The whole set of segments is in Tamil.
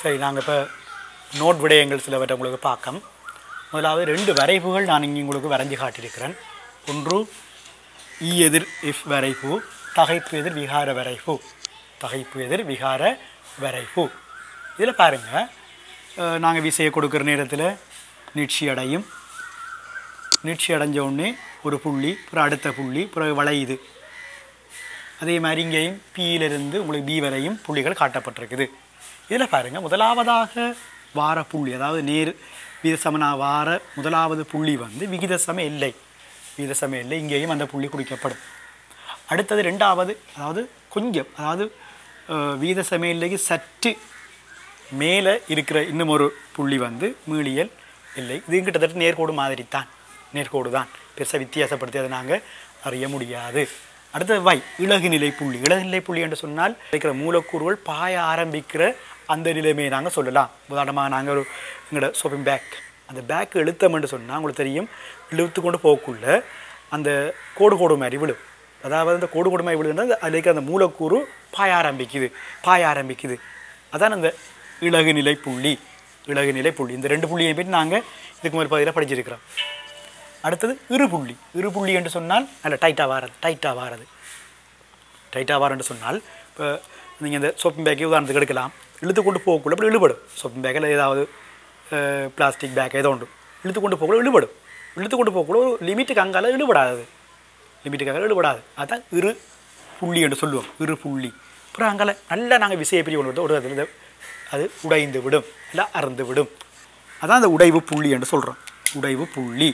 சரி, நாங்கள் இப்போ நோட் விடயங்கள் சிலவற்றை உங்களுக்கு பார்க்கோம். முதலாவது ரெண்டு வரைப்புகள் நான் இங்கே உங்களுக்கு வரைஞ்சி காட்டியிருக்கிறேன். ஒன்று ஈ எதிர் இஃப் வரைப்பு, தகைப்பு எதிர் விகார வரைப்பு. தகைப்பு எதிர் விகார வரைப்பு. இதில் பாருங்கள், நாங்கள் விசையை கொடுக்குற நேரத்தில் நீட்சி அடையும். நீட்சி அடைஞ்ச உடனே ஒரு புள்ளி, பிறகு அடுத்த புள்ளி, பிறகு வளையுது. அதே மாதிரி இங்கேயும் பியிலிருந்து உங்களுக்கு பி வரையும் புள்ளிகள் காட்டப்பட்டிருக்குது. இதில் பாருங்கள், முதலாவதாக வார புள்ளி, அதாவது நேர் விகிதசமனா வார முதலாவது புள்ளி வந்து விகிதசம எல்லை. விகிதசம எல்லை இங்கேயும் அந்த புள்ளி குறிக்கப்படும். அடுத்தது ரெண்டாவது, அதாவது கொஞ்சம், அதாவது விகிதசம எல்லைக்கு சற்று மேலே இருக்கிற இன்னும் ஒரு புள்ளி வந்து மீளியல் எல்லை. இது கிட்டத்தட்ட நேர்கோடு மாதிரி தான், நேர்கோடு தான், பெருசாக வித்தியாசப்படுத்தி அதை நாங்கள் அறிய முடியாது. அடுத்தது வை இலகு நிலை புள்ளி. இலகு நிலை புள்ளி என்று சொன்னால் இருக்கிற மூலக்கூறுகள் பாய ஆரம்பிக்கிற அந்த நிலைமையை நாங்கள் சொல்லலாம். உதாரணமாக நாங்கள் ஒரு எங்களோட ஷாப்பிங் பேக், அந்த பேக்கு இழுத்தம் என்று சொன்னால் உங்களுக்கு தெரியும், இழுத்து கொண்டு போக்குள்ள அந்த கோடு கோடு மாதிரி விழும். அதாவது அந்த கோடு கோடு மாதிரி விழுதுன்னா அதில் இருக்கிற அந்த மூலக்கூறு பாய ஆரம்பிக்குது, பாய ஆரம்பிக்குது. அதான் அந்த இலகு நிலை புள்ளி, இலகு நிலை புள்ளி. இந்த ரெண்டு புள்ளியை பற்றி நாங்கள் இதுக்கு முன்னாடி பகுதியில் படிச்சிருக்கிறோம். அடுத்தது இருபுள்ளி. இருபுள்ளி என்று சொன்னால் நல்ல டைட்டாக வாரது, டைட்டாக வாரது, டைட்டாக வாரம் என்று சொன்னால் இப்போ நீங்கள் இந்த ஷாப்பிங் பேக்கை உதாரணத்துக்கு எடுக்கலாம். இழுத்து கொண்டு போகக்குள்ள அப்படி இழுபடும். ஷாப்பிங் பேக்கில் ஏதாவது பிளாஸ்டிக் பேக் ஏதோ ஒன்று இழுத்து கொண்டு போகக்குள்ள இழுபடும். இழுத்து கொண்டு போகக்குள்ள ஒரு லிமிட்டுக்கு அங்கால இழுபடாது, லிமிட்டுக்கு அங்கால இழுபடாது. அதுதான் இரு புள்ளி என்று சொல்லுவோம், இரு புள்ளி. அப்புறம் அங்கால நல்லா நாங்கள் விசையை பிரிவு கொண்டு விட்டோம், அது உடைந்து விடும், இல்லை அறந்து விடும். அதான் அந்த உடைவு புள்ளி என்று சொல்கிறோம், உடைவு புள்ளி.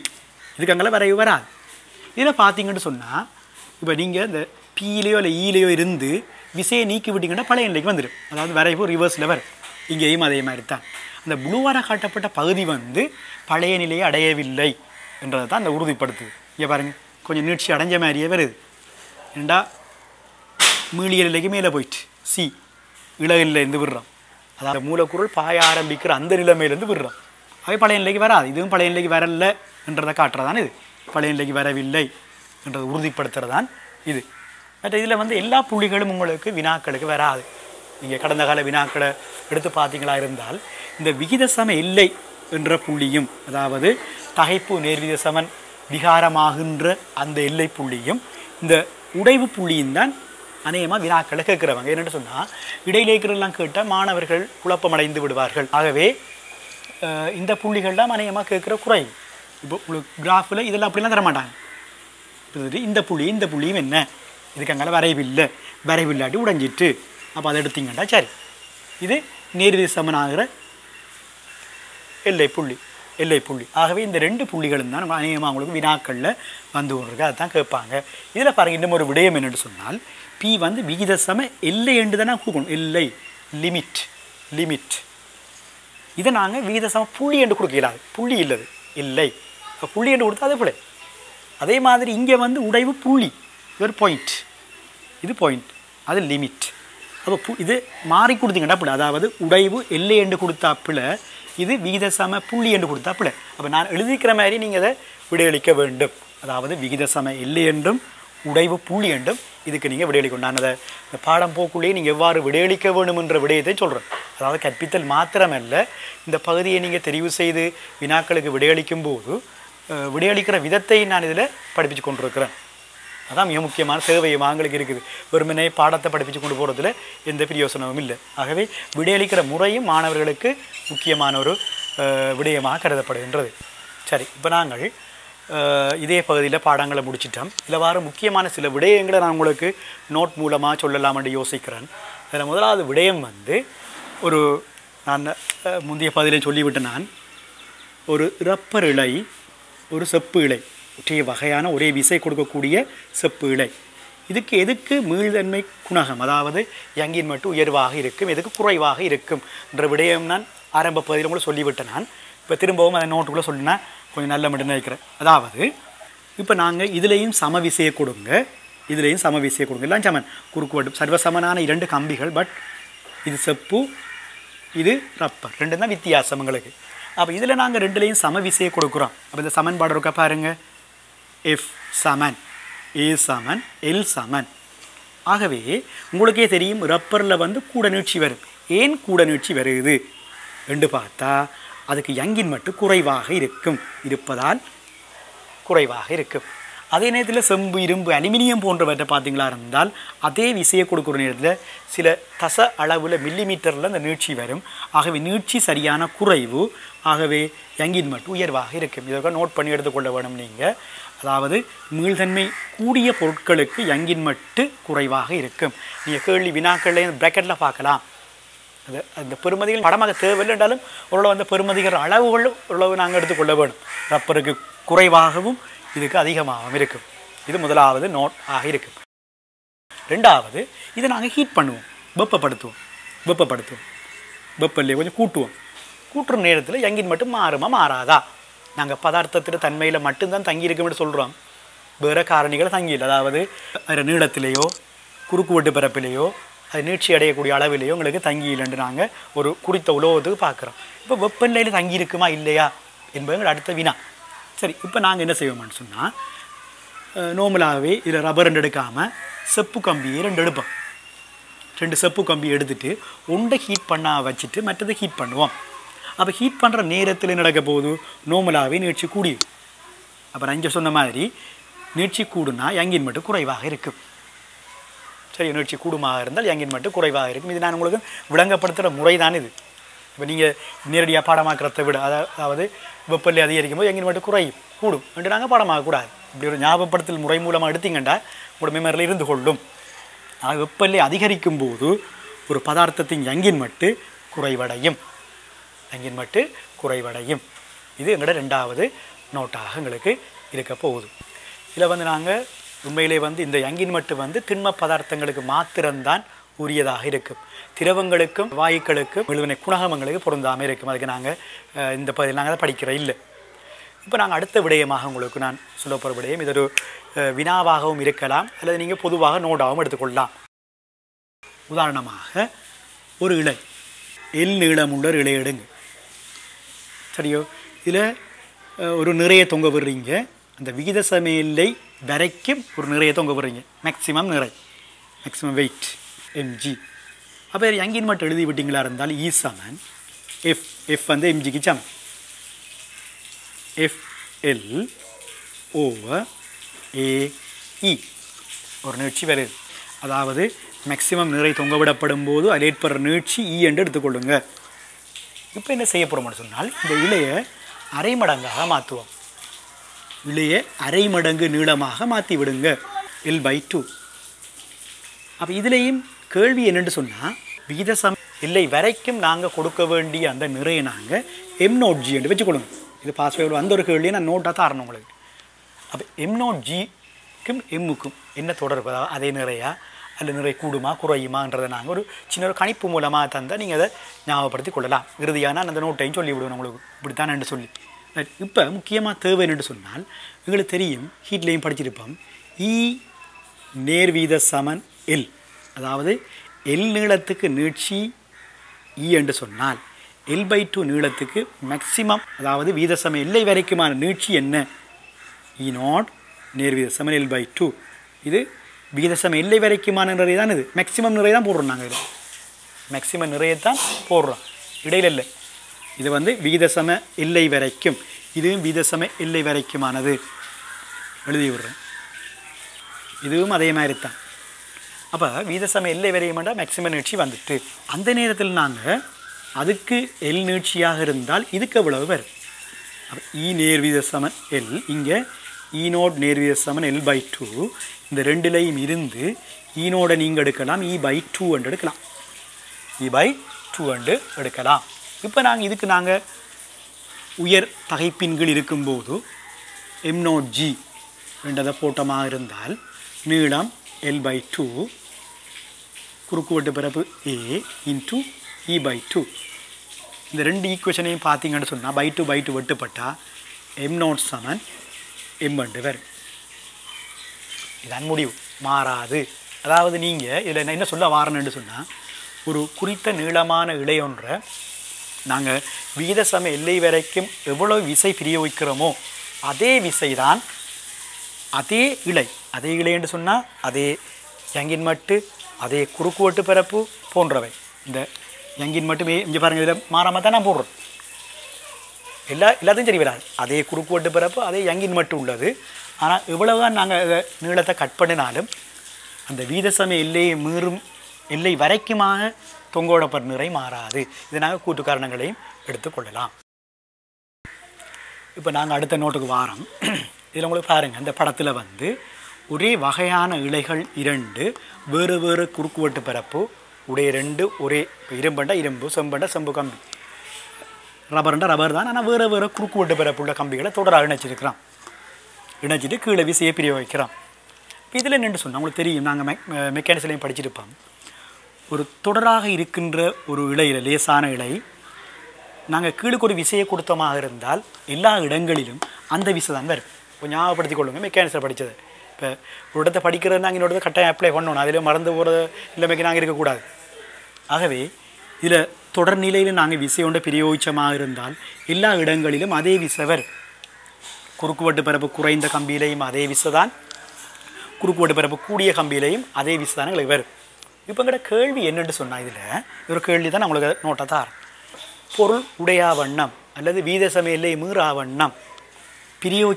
இதுக்கு அங்கே வரைவு வராது. இதில் பார்த்தீங்கன்னு சொன்னால் இப்போ நீங்கள் இந்த பீலையோ இல்லை ஈலையோ இருந்து விசையை நீக்கி விட்டிங்கன்னா பழைய நிலைக்கு வந்துடும். அதாவது வரைவு ரிவர்ஸில் வரும். இங்கேயும் அதே மாதிரி தான். அந்த புளுவாராக காட்டப்பட்ட பகுதி வந்து பழைய நிலையை அடையவில்லை என்றதை தான் அந்த உறுதிப்படுத்துது. இங்கே பாருங்கள், கொஞ்சம் நீட்சி அடைஞ்ச மாதிரியே வருது. ரெண்டா மீளிய நிலைக்கு மேலே போயிட்டு சி இலகிலேருந்து விடுறோம். அதாவது மூலக்குரல் பாய ஆரம்பிக்கிற அந்த நிலைமையிலேருந்து விடுறோம். அவை பழைய நிலைக்கு வராது. இதுவும் பழைய நிலைக்கு வரலை என்றதை காட்டுறதான் இது. பழைய நிலைக்கு வரவில்லை என்றதை உறுதிப்படுத்துகிறதான் இது. பட் இதில் வந்து எல்லா புள்ளிகளும் உங்களுக்கு வினாக்களுக்கு வராது. நீங்கள் கடந்த கால வினாக்களை எடுத்து பார்த்தீங்களா இருந்தால் இந்த விகிதசம எல்லை என்ற புள்ளியும், அதாவது தகைப்பு நேர்விகிதசமன் விகாரமாகின்ற அந்த எல்லை புள்ளியும் இந்த உடைவு புள்ளியும் தான் அநேகமாக வினாக்களை கேட்குறவங்க. என்னென்னு சொன்னால் இடையிலே இருக்கிறதெல்லாம் கேட்டால் மாணவர்கள் குழப்பமடைந்து விடுவார்கள். ஆகவே இந்த புள்ளிகள்லாம் அநேகமாக கேட்குற குறை. இப்போ உங்களுக்கு கிராஃபில் இதெல்லாம் அப்படிலாம் தரமாட்டாங்க. இந்த புள்ளி இந்த புள்ளியும் என்ன, இதுக்கு அங்கே வரைவில்லை, வரைவில்லாட்டி உடைஞ்சிட்டு, அப்போ அதை எடுத்திங்கண்டா சரி. இது நேர்விசமனாகிற எல்லை புள்ளி, எல்லை புள்ளி. ஆகவே இந்த ரெண்டு புள்ளிகளும் தான் அநேகமாக உங்களுக்கு வினாக்களில் வந்து கொண்டிருக்கு, அதுதான் கேட்பாங்க. இதில் பாருங்கள், இன்னும் ஒரு விடயம் என்னென்னு சொன்னால் பி வந்து விகிதசம எல்லை என்று தானே கொடுக்கணும். எல்லை லிமிட், லிமிட். இதை நாங்கள் விகிதசம புள்ளி என்று கொடுக்கலாது, புள்ளி இல்லது இல்லை, புள்ளி என்று கொடுத்தா அது பிள்ளை. அதே மாதிரி இங்கே வந்து உடைவு புள்ளி, இது பாயிண்ட், இது பாயிண்ட், அது லிமிட். அப்போ இது மாறி கொடுத்தீங்கன்னா பிள்ளை. அதாவது உடைவு எல்லை என்று கொடுத்தா பிள்ளை, இது விகிதசம புள்ளி என்று கொடுத்தா பிள்ளை. அப்போ நான் எழுதிக்கிற மாதிரி நீங்கள் அதை விடையளிக்க வேண்டும். அதாவது விகிதசம எல்லை என்றும் உடைவு புள்ளி என்றும் இதுக்கு நீங்கள் விடையளிக்கணும். நான் அதை இந்த பாடம் போக்குள்ளேயே நீங்கள் எவ்வாறு விடையளிக்க வேண்டும் என்ற விடயத்தை சொல்கிறேன். அதாவது கற்பித்தல் மாத்திரமல்ல, இந்த பகுதியை நீங்கள் தெரிவு செய்து வினாக்களுக்கு விடையளிக்கும் போது விடையளிக்கிற விதத்தை நான் இதில் படிப்பிச்சு கொண்டிருக்கிறேன். அதான் மிக முக்கியமான தேவையமாக எங்களுக்கு இருக்குது. வெறுமனே பாடத்தை படிப்பிச்சு கொண்டு போகிறதுல எந்த பிரயோசனமும் இல்லை. ஆகவே விடையளிக்கிற முறையும் மாணவர்களுக்கு முக்கியமான ஒரு விடயமாக கருதப்படுகின்றது. சரி, இப்போ நாங்கள் இதே பகுதியில் பாடங்களை முடிச்சிட்டோம். இதில் வர முக்கியமான சில விடயங்களை நான் உங்களுக்கு நோட் மூலமாக சொல்லலாம் என்று யோசிக்கிறேன். அதில் முதலாவது விடயம் வந்து ஒரு நான் முந்தைய பகுதியில் சொல்லிவிட்டு நான் ஒரு ரப்பர் இலை, ஒரு செப்பு இலை, ஒற்றைய வகையான ஒரே விசை கொடுக்கக்கூடிய செப்பு இலை. இதுக்கு எதுக்கு மீள்தன்மை குணகம், அதாவது யங்கின் மட்டும் உயர்வாக இருக்கும், எதுக்கு குறைவாக இருக்கும் என்ற விடயம் நான் ஆரம்ப பகுதியில் உங்களுக்கு சொல்லிவிட்டேன். நான் இப்போ திரும்பவும் அதை நோட்டுக்குள்ளே சொல்லினா கொஞ்சம் நல்ல மட்டும் நினைக்கிறேன். அதாவது இப்போ நாங்கள் இதுலேயும் சம விசையை கொடுங்க, இதுலேயும் சம விசையை கொடுங்க, எல்லாம் சமன் குறுக்குவட்டும் சர்வசமனான இரண்டு கம்பிகள். பட் இது செப்பு, இது ரப்பர், ரெண்டும் தான் வித்தியாசம் எங்களுக்கு. அப்போ இதில் நாங்கள் ரெண்டுலேயும் சம விசையை கொடுக்குறோம். அப்போ இந்த சமன்பாடு இருக்கா பாருங்கள், எஃப் சமன் ஏ சமன் எல் சமன். ஆகவே உங்களுக்கே தெரியும் ரப்பரில் வந்து கூட நீட்சி வரும். ஏன் கூட நீட்சி வருது என்று பார்த்தா அதுக்கு யங்கின் மட்டும் குறைவாக இருப்பதால் குறைவாக இருக்கும். அதே நேரத்தில் செம்பு, இரும்பு, அலுமினியம் போன்றவற்றை பார்த்தீங்களா இருந்தால் அதே விசையை கொடுக்குற நேரத்தில் சில தச அளவில் மில்லிமீட்டரில் அந்த நீட்சி வரும். ஆகவே நீட்சி சரியான குறைவு. ஆகவே யங்கின் மட்டும் உயர்வாக இருக்கும். இதற்காக நோட் பண்ணி எடுத்துக்கொள்ள வேணும் நீங்கள். அதாவது மீள்தன்மை கூடிய பொருட்களுக்கு யங்கின் மட்டும் குறைவாக இருக்கும். நீங்கள் கேள்வி வினாக்கள்லேயும் பிராக்கெட்டில் பார்க்கலாம். அது அந்த பெருமதிகள் படமாக தேவையில்லை என்றாலும் ஓரளவு அந்த பெருமதிகள் அளவுகள் ஓரளவு நாங்கள் எடுத்துக்கொள்ள வேணும். ரப்பருக்கு குறைவாகவும் இதுக்கு அதிகமாகவும் இருக்கும். இது முதலாவது நோட் ஆக இருக்கும். ரெண்டாவது, இதை நாங்கள் ஹீட் பண்ணுவோம், வெப்பப்படுத்துவோம், வெப்பல்லையே கொஞ்சம் கூட்டுவோம். கூட்டுற நேரத்தில் யங்கின் மட்டும் மாறுமா மாறாதா? நாங்கள் பதார்த்தத்தின் தன்மையில் மட்டும்தான் தங்கியிருக்கும்னு சொல்கிறோம், வேறு காரணிகளை தங்கியில்லை. அதாவது வேறு நீளத்திலேயோ குறுக்குவெட்டு பரப்பிலேயோ அது நீட்சி அடையக்கூடிய அளவிலேயோ உங்களுக்கு தங்கி இல்லைன்னு நாங்கள் ஒரு குறித்த உலோகத்துக்கு பார்க்குறோம். இப்போ வெப்பநிலையில் தங்கியிருக்குமா இல்லையா என்பது எங்கள் அடுத்த வினா. சரி, இப்போ நாங்கள் என்ன செய்வோம்னு சொன்னால், நார்மலாகவே இதில் ரப்பர் ரெண்டு எடுக்காமல் செப்பு கம்பியை ரெண்டு எடுப்போம். ரெண்டு செப்பு கம்பி எடுத்துட்டு ஒன்றை ஹீட் பண்ண வச்சுட்டு மற்றதை ஹீட் பண்ணுவோம். அப்போ ஹீட் பண்ணுற நேரத்தில் நடக்க போது நார்மலாகவே நீட்சி கூடியும். அப்புறம் இங்கே சொன்ன மாதிரி நீட்சி கூடுனா யங்கின் மட்டும் குறைவாக இருக்கும். சரி, நீட்சி கூடுமாக இருந்தால் யங்கின் மட்டும் குறைவாக இருக்கும். இது நான் உங்களுக்கு விளங்கப்படுத்துகிற முறை தான் இது. இப்போ நீங்கள் நேரடியாக பாடமாக்குறத விட, அதாவது வெப்பநிலை அதிகரிக்கும் போது யங்கின் மட்டும் குறையும் கூடும் என்று நாங்கள் பாடமாகக்கூடாது. இப்படி ஒரு ஞாபகப்படுத்தல் முறை மூலமாக எடுத்திங்கன்னா உங்களோட மெமரியில் இருந்து கொள்ளும். ஆனால் வெப்பநிலை அதிகரிக்கும் போது ஒரு பதார்த்தத்தின் யங்கின் மட்டும் குறைவடையும், யங்கின் மட்டும் குறைவடையும். இது எங்களோட ரெண்டாவது நோட்டாக எங்களுக்கு இருக்க போகுது. இதில் நாங்கள் உண்மையிலே இந்த யங்கின் மட்டும் திண்ம பதார்த்தங்களுக்கு மாத்திரம்தான் உரியதாக இருக்கும். திரவங்களுக்கும் வாயுக்களுக்கும் விழுவினை குணகமங்களுக்கு பொருந்தாமல் இருக்கும். அதுக்கு நாங்கள் இந்த பகுதியில் நாங்கள் அதை படிக்கிற இல்லை. இப்போ நாங்கள் அடுத்த விடயமாக உங்களுக்கு நான் சொல்லப்போகிற விடயம், இது ஒரு வினாவாகவும் இருக்கலாம் அல்லது நீங்கள் பொதுவாக நோடாகவும் எடுத்துக்கொள்ளலாம். உதாரணமாக ஒரு இலை, எல் நீளமுள்ள ஒரு இலையை எடுங்க. சரியோ, இதில் ஒரு நிறைய தொங்க விடுறீங்க. அந்த விகித சமையலை வரைக்கும் ஒரு நிறைய தொங்க விடுறீங்க. மேக்ஸிமம் நிறை, மேக்ஸிமம் வெயிட் எம்ஜி. அப்போ யங்கின் மட்டும் எழுதி விட்டிங்களா இருந்தால் இ சமன் எஃப், எஃப் எம்ஜிக்கு சமன், எஃப் எல் ஓவர் ஏஇ ஒரு நீட்சி வருது. அதாவது மேக்ஸிமம் நிறை தொங்கவிடப்படும் போது அது ஏற்படுற நீட்சி இ என்று எடுத்துக்கொள்ளுங்க. இப்போ என்ன செய்ய போகிறோம்னு சொன்னால், இந்த இலையை அரை மடங்காக மாற்றுவோம். இலையை அரை மடங்கு நீளமாக மாற்றி விடுங்க, எல் பை டூ. அப்போ இதுலேயும் கேள்வி என்னென்னு சொன்னால், விகித சம இல்லை வரைக்கும் நாங்கள் கொடுக்க வேண்டிய அந்த நிறைய நாங்கள் எம் நோட் ஜி என்று வச்சுக்கொள்ளுங்க. இது பாஸ்வேர்டு அந்த ஒரு கேள்வியை நான் நோட்டாக தாரணும் உங்களுக்கு. அப்போ எம் நோட் ஜிக்கும் எம்முக்கும் என்ன தொடர்பு? அதே நிறையா அல்லது நிறை கூடுமா குறையுமான்றதை நாங்கள் ஒரு சின்ன ஒரு கணிப்பு மூலமாக தந்தால் நீங்கள் அதை ஞாபகப்படுத்தி கொள்ளலாம். இறுதியாக நான் அந்த நோட்டையும் சொல்லிவிடுவேன் உங்களுக்கு, இப்படித்தான் என்று சொல்லி. இப்போ முக்கியமாக தேவை என்று சொன்னால், எங்களுக்கு தெரியும், ஹீட்லேயும் படிச்சிருப்போம், இ நேர்வீத சமன் எல். அதாவது எல் நீளத்துக்கு நீட்சி இ என்று சொன்னால் எல் பை டூ நீளத்துக்கு மேக்ஸிமம், அதாவது வீத சம எல்லை வரைக்குமான நீட்சி என்ன? இ நாட் நேர்வீத சமன் எல் பை டூ. இது விகித சம எல்லை வரைக்குமான நிறை தான். இது மேக்ஸிமம் நிறைய தான் போடுறோம் நாங்கள். இதில் மேக்ஸிமம் நிறையத்தான் போடுறோம், இடையில இல்லை. இது விகித சம எல்லை வரைக்கும், இதுவும் விகித சம எல்லை வரைக்குமானது எழுதி விடுறோம். இதுவும் அதே மாதிரி தான். அப்போ வீத சம எல்லை வரையும்டா மேக்ஸிமம் நீட்சி வந்துட்டு, அந்த நேரத்தில் நாங்கள் அதுக்கு எல் நீட்சியாக இருந்தால் இதுக்கு எவ்வளவு வரும்? அப்போ இ நேர்வீத சமன் எல், இங்கே இ நோட் நேர்வீத சமன் எல் பை டூ. இந்த ரெண்டுலையும் இருந்து இ நோடை நீங்கள் எடுக்கலாம், இ பை டூ அண்டு எடுக்கலாம், இ பை டூ அண்டு எடுக்கலாம். இப்போ நாங்கள் இதுக்கு நாங்கள் உயர் தகைப்பின்கள் இருக்கும்போது எம் நோட் ஜி ரெண்டதை போட்டமாக இருந்தால் நீளம் L by 2 குறுக்குவட்டு பிறப்பு A into E by 2. இந்த ரெண்டு ஈக்குவேஷனையும் பார்த்தீங்கன்னு சொன்னால் பை டூ வெட்டுப்பட்டால் எம் நோட் சமன் எம் ரெண்டு வரும். இதான் முடிவு, மாறாது. அதாவது நீங்கள் இதில் என்ன சொல்ல வாரணுன்னு சொன்னால், ஒரு குறித்த நீளமான இலையொன்றை நாங்கள் விகித சம எல்லை வரைக்கும் எவ்வளோ விசை பிரயோகிக்கிறோமோ அதே விசை தான் அதே இலை. அதே இலை என்று சொன்னால் அதே யங்கின் மட்டு, அதே குறுக்குவட்டு பரப்பு போன்றவை. இந்த Yangin Matame, Japan, Maramatana Bur. Latin Jerivan, are they Kuruku de Parapa? Are they Yangin Matunda? Ana Ubala Nanga Nilata Katpadan Adam and the Vidasam Ille Murum Ille Varekima Tongoda Parnure Mara. Then I could to Karnagale at the Kodala. If an added the note of Varam, the Longo Faring and the Paratilavande. ஒரே வகையான இலைகள் இரண்டு வேறு வேறு குறுக்குவட்டு பரப்பு உடைய ரெண்டு ஒரே இரும்பண்டா இரும்பு செம்பண்டா செம்பு கம்பி ரப்பர்ண்டா ரப்பர் தான் ஆனா வேறு வேறு குறுக்குவட்டு பரப்பு உள்ள கம்பிகளை தொடராக இணைச்சிருக்கான் இணைச்சிட்டு கீழே வீசியை பிரிய வைக்கிறான் இதுல என்னன்னு சொன்னா உங்களுக்கு தெரியும் நாங்க மெக்கானிக்ஸ்லயே படிச்சிருப்போம் ஒரு தொடராக இருக்கின்ற ஒரு இலையில லேசான இலை நாங்க கீழக்கு ஒரு விசையை கொடுத்தமாக இருந்தால் எல்லா இடங்களிலும் அந்த விசை தான் வரும் ஞாபகப்படுத்திக் கொள்ளுங்க மெக்கானிக்ஸ்ல படிச்சது If you have a particular thing, you can apply one another. You can apply one another. If you have a total period, you can apply one another. If you have a total period, you can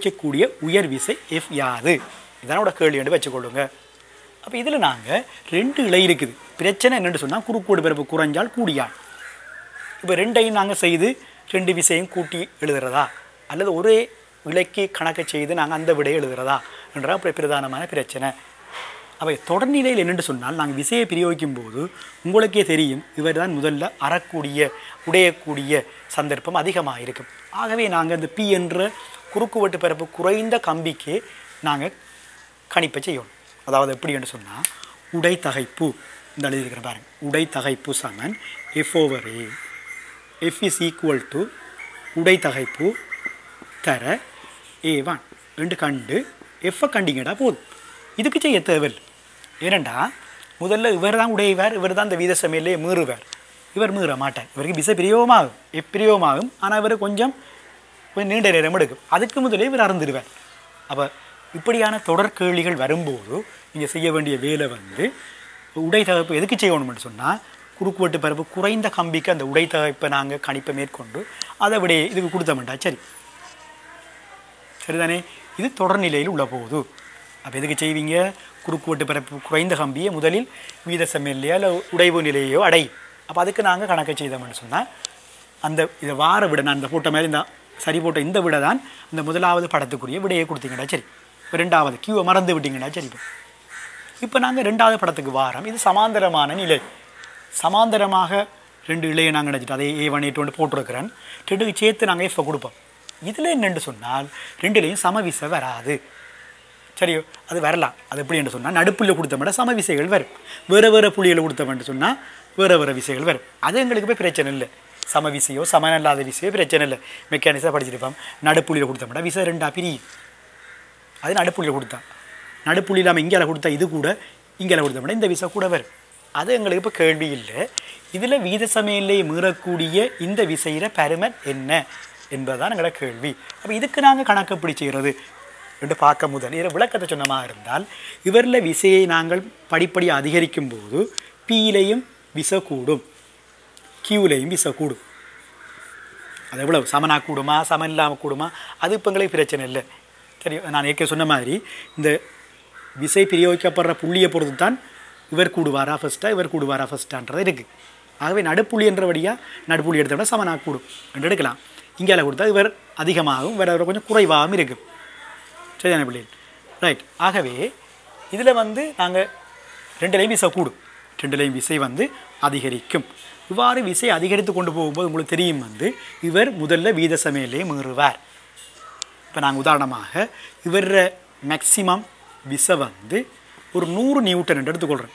apply one another. If இதனோட கேள்வி வந்து வெச்சுக்கோங்க அப்ப இதுல நாங்க ரெண்டு இலை இருக்குது பிரச்சனை என்னன்னு சொன்னா குறுக்குவட்டு பரப்பு குறஞ்சால் கூடியால் இப்ப ரெண்டையும் நாங்க செய்து ரெண்டு விசையையும் கூட்டி எழுதுறதா அல்லது ஒரே இலைக்கு கணக்க செய்து நாங்க அந்த விடை எழுதுறதா என்ற பிரதானமான பிரச்சனை அப்ப தொடர்நிலையில் என்னன்னு சொன்னால் நாங்க விசையை பிரயோகிக்கும்போது உங்களுக்கே தெரியும் இவர்தான் முதல்ல அறக்கூடிய உடையக்கூடிய சந்தர்ப்பம் அதிகமாக இருக்கும் ஆகவே நாங்க அந்த பி என்ற குறுக்குவட்டு பரப்பு குறைந்த கம்பிக்கு நாங்க கணிப்பை செய்யும் அதாவது எப்படி என்று சொன்னா உடை தகைப்பு இந்த அளவு இருக்கிற பாருங்க உடை தகைப்பு சமன் f over a f is equal to உடை தகைப்பு தர a1 ரெண்டு கண்டு f கண்டிங்கடா போதும் இதுக்கு செய்ய தேவையில்லை ஏனடா முதல்ல இவர்தான் உடையவர் இவர்தான் இந்த வீத சமயலே மீறுவர் இவர் மீற மாட்டார் இவருக்கு விசை பிரயோகமாகும் எப்பிரயோகமாகும் ஆனா இவர் கொஞ்சம் நீண்ட நேரம் எடுக்கும் அதுக்கு முதலே இவர் அறிந்திருவார் அப்ப இப்படியான தொடர் கேள்விகள் வரும்போது நீங்க செய்ய வேண்டிய வேலை வந்து உடை தகைப்பு எதுக்கு செய்யணும்னு சொன்னா குறுக்குவட்டு பரப்பு குறைந்த கம்பிக்கு அந்த உடை தகைப்பை நாங்க கணிப்பை மேற்கொண்டு அதை விட இதுக்கு கொடுத்தோம்டா சரி சரிதானே இது தொடர் நிலையில் உள்ள போகுது அப்ப எதுக்கு செய்வீங்க குறுக்குவட்டு பரப்பு குறைந்த கம்பியை முதலில் வீத சமநிலையோ அல்லது உடைவு நிலையோ அடை அப்ப அதுக்கு நாங்க கணக்கு செய்தோம்னு சொன்னா அந்த இத வார விட நான் அந்த போட்ட மாதிரி இந்த சரி போட்ட இந்த விட தான் அந்த முதலாவது படத்துக்குரிய விடையை கொடுத்தீங்கடா சரி இரண்டாவது கியூ மறந்து விட்டீங்கடா சரி இப்போ நாங்க இரண்டாவது படத்துக்கு வாரம் இது சமாந்தரமான நிலை சமாந்தரமாக ரெண்டு இலையை நாங்க அடைச்சிட்டு அதை a1 a2 போட்டு இருக்கறேன் ரெண்டுக்கு சேர்த்து நாங்க f கொடுப்போம் இதுல என்னன்னு சொன்னால் ரெண்டுலயும் சமவிசை வராது சரியோ அது வரலாம் அது எப்படி என்ன சொன்னா நடுப்புல கொடுத்தமட சமவிசைகள் வரும் வேற வேற புள்ளியில கொடுத்தமட சொன்னா வேற வேற விசைகள் வரும் அது உங்களுக்கு போய் பிரச்சனை இல்ல சமவிசையோ சமனல்லாத விசையோ பிரச்சனை இல்ல மெக்கானிக்ஸா படிச்சிருப்போம் நடுப்புல கொடுத்தமட விசை ரெண்டா பிரியும் அது நடுப்புள்ளில கொடுத்தா நடுப்புள்ளி நாம இங்கல கொடுத்தா இது கூட இங்கல கொடுத்தோம்னா இந்த விசை கூட வரும் அது உங்களுக்கு இப்ப கேள்வி இல்ல இதுல வீத சமயலே மீறக்கூடிய இந்த விசையில பரிமன் என்ன என்பதுதான் எங்க கேள்வி அப்ப இதுக்கு நாங்க கணக்கு பிடிச்சிறது ரெண்டு பாக்க முதல்ல இர விளக்கத்தை சொன்னமா இருந்தால் இவர்ல விசையை நாங்கள் படிப்படி அதிகரிக்கும் போது p இலையும் விசை கூடும் q இலையும் விசை கூடும் அது எவ்வளவு சமனா கூடுமா சமன் இல்லாம கூடுமா அது இப்ப உங்களுக்கு பிரச்சனை இல்ல சரி நான் ஏற்கே சொன்ன மாதிரி இந்த விசை பிரயோகிக்கப்படுற புள்ளியை பொறுத்து தான் இவர் கூடுவாரா ஃபர்ஸ்டா இவர் கூடுவாரா ஃபர்ஸ்டான்றது இருக்கு ஆகவே நடுப்புள்ளி என்றபடியா நடுப்புள்ளி எடுத்தா சமனா கூடும் ரெண்டு எடுக்கலாம் இங்கல கொடுத்தா இவர் அதிகமாகும் வேற கொஞ்சம் குறைவாவும் இருக்கு சரியான புள்ளி ரைட் ஆகவே இதுல வந்து நாங்க ரெண்டுலயும் விசை கூடும் ரெண்டுலயும் விசை வந்து அதிகரிக்கும் இவ்வாறு விசை அதிகரித்து கொண்டு போகும்போது உங்களுக்கு தெரியும் வந்து இவர் முதல்ல வீத சமயலே மீறுவார் இப்ப நாங்க உதாரணமாக இவர் மேக்ஸिमम விசை வந்து ஒரு 100 நியூட்டன் எடுத்து கொள்றோம்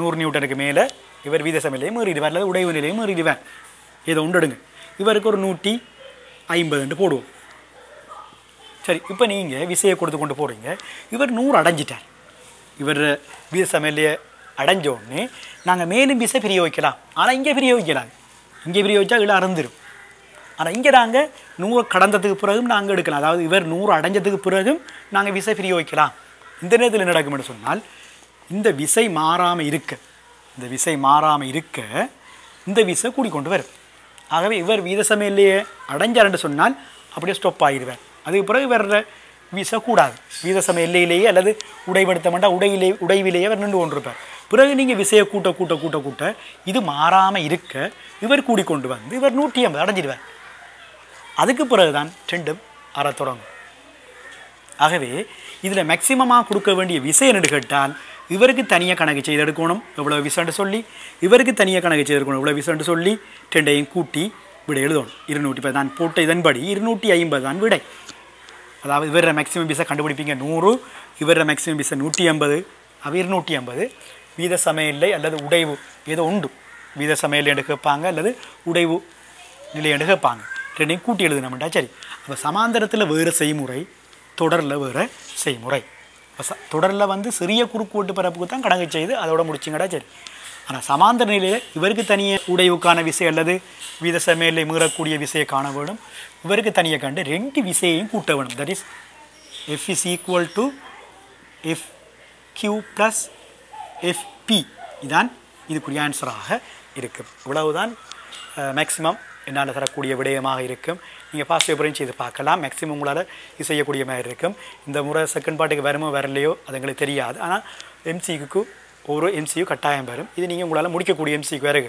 100 நியூட்டனுக்கு மேல இவர் வீத சமநிலையை மீறிடுவார் அல்லது உடைவு நிலையை மீறிடுவார் இத உண்டடுங்க இவருக்கு ஒரு 150 ன்னு போடுவோம் சரி இப்போ நீங்க விசையை கொடுத்து கொண்டு போறீங்க இவர் 100 அடைஞ்சிட்டார் இவர் வீத சமநிலையை அடைஞ்ச உடனே நாங்க மேலும் விசை பிரயோகிக்கலாம் ஆனா இங்க பிரயோகிக்கலாம் இங்க பிரயோகிச்சா இள அறந்துரும் ஆனா இங்க நாங்க 100 கடந்ததுக்கு பிறகும் நாங்க எடுக்கலாம் அதாவது இவர் 100 அடைஞ்சதுக்கு பிறகும் நாங்க விசை பிரயோகிக்கலாம் இந்த நேரத்துல என்ன நடக்கும்னு சொன்னால் இந்த விசை மாறாம இருக்க இந்த வீசை கூடிக்கொண்டு வரும். ஆகவே இவர் வீதசமே இல்லையே அடைஞ்சார் என்று சொன்னால் அப்படியே ஸ்டாப் ஆகிடுவார். அதுக்கு பிறகு இவர வீச கூடாது. வீதசம எல்லையிலேயே அல்லது உடைபடுத்தமாட்டா உடைவிலேயே இவர் நின்று கொண்டிருப்பார். பிறகு நீங்கள் விசையை கூட்ட கூட்ட கூட்ட கூட்ட இது மாறாமல் இருக்க இவர் கூடிக்கொண்டு வந்து இவர் 150 அடைஞ்சிடுவார். அதுக்கு பிறகு தான் ரெண்டும் அற தொடங்கும். ஆகவே இதில் மேக்சிமமாக கொடுக்க வேண்டிய விசை என்று கேட்டால் இவருக்கு தனியாக கணக்கு செய்து எடுக்கணும் எவ்வளோ விசைன்னு சொல்லி, இவருக்கு தனியாக கணக்கு செய்து எடுக்கணும் எவ்வளோ விசைன்னு சொல்லி ரெண்டையும் கூட்டி விடை எழுதணும். 250 தான் போட்ட இதன்படி 250 தான் விடை. அதாவது இவர மேக்ஸிமம் விசை கண்டுபிடிப்பீங்க 100, இவர மேக்ஸிமம் விசை 150, அவ 250. வீத சமையல்லை அல்லது உடைவு ஏதோ உண்டு, வீத சமையல் என்று கேட்பாங்க அல்லது உடைவு நிலை என்று கேட்பாங்க. ரெண்டையும் கூட்டி எழுதுனோம்டா சரி. அப்போ சமாந்தரத்தில் வேறு செய்முறை, தொடரில் வேறு செய்முறை. தொடரில் வந்து சிறிய குறுக்குவெட்டு பரப்புக்கு தான் கணக்கு செய்து அதோட முடிச்சிங்கடா சரி. ஆனால் சமாந்தர நிலையில் இவருக்கு தனியே உடைவுக்கான விசை அல்லது வீத சமையலை மீறக்கூடிய விசையை காண வேண்டும். இவருக்கு தனியாக கண்டு ரெண்டு விசையையும் கூட்ட வேணும். That is F is equal to F Q plus FP. இதான் இதுக்குரிய ஆன்சராக இருக்கும். இவ்வளவுதான் மேக்ஸிமம் என்னால் தரக்கூடிய விடயமாக இருக்கும். நீங்கள் பாஸ் பேப்பரையும் செய்து பார்க்கலாம். மேக்ஸிமம் உங்களால் இது செய்யக்கூடிய மாதிரி இருக்கும். இந்த முறை செகண்ட் பார்ட்டுக்கு வருமோ வரலையோ அது எங்களுக்கு தெரியாது. ஆனால் எம்சிக்கு ஒரு எம்சியும் கட்டாயம் வரும். இது நீங்கள் உங்களால் முடிக்கக்கூடிய எம்சிக்கு வேறு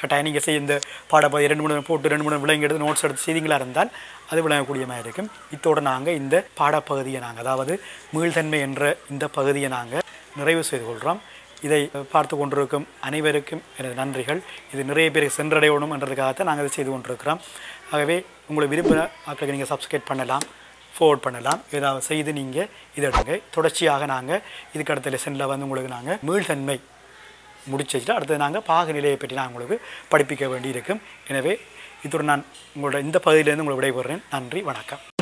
கட்டாயம் நீங்கள் செய்ய இந்த பாடப்பாதை 2-3 போட்டு 2-3 விளைங்கிறது நோட்ஸ் எடுத்து செய்திங்களாக இருந்தால் அது விளையக்கூடிய மாதிரி இருக்கும். இதோடு நாங்கள் இந்த பாடப்பகுதியை நாங்கள் அதாவது மீள்தன்மை என்ற இந்த பகுதியை நாங்கள் நிறைவு செய்து கொள்கிறோம். இதை பார்த்து கொண்டிருக்கும் அனைவருக்கும் எனது நன்றிகள். இது நிறைய பேருக்கு சென்றடையணும் என்றதுக்காகத்தான் நாங்கள் இதை செய்து கொண்டிருக்கிறோம். ஆகவே உங்களை விரும்பின ஆக்களுக்கு நீங்கள் சப்ஸ்கிரைப் பண்ணலாம், ஃபார்வர்ட் பண்ணலாம், ஏதாவது செய்து நீங்கள் இதை எடுங்க. தொடர்ச்சியாக நாங்கள் இதுக்கடுத்த லெசனில் வந்து உங்களுக்கு நாங்கள் மீள்தன்மை முடிச்சு வச்சுட்டு அடுத்தது நாங்கள் பாகுநிலையை பற்றி நான் உங்களுக்கு படிப்பிக்க வேண்டியிருக்கும். எனவே இதோடு நான் உங்களோட இந்த பகுதியிலேருந்து உங்களை விடைபெறுகிறேன். நன்றி, வணக்கம்.